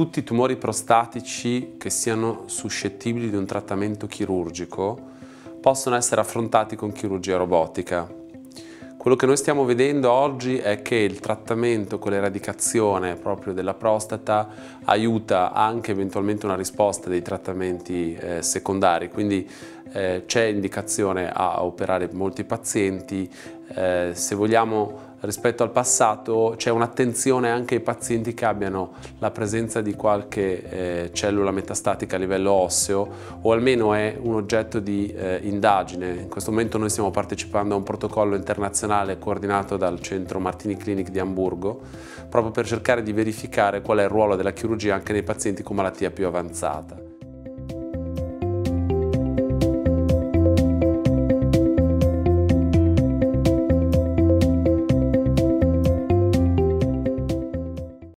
tutti i tumori prostatici che siano suscettibili di un trattamento chirurgico possono essere affrontati con chirurgia robotica. Quello che noi stiamo vedendo oggi è che il trattamento con l'eradicazione proprio della prostata aiuta anche eventualmente una risposta dei trattamenti secondari, quindi c'è indicazione a operare molti pazienti. Se vogliamo, rispetto al passato c'è un'attenzione anche ai pazienti che abbiano la presenza di qualche cellula metastatica a livello osseo, o almeno è un oggetto di indagine. In questo momento noi stiamo partecipando a un protocollo internazionale coordinato dal centro Martini Clinic di Amburgo, proprio per cercare di verificare qual è il ruolo della chirurgia anche nei pazienti con malattia più avanzata.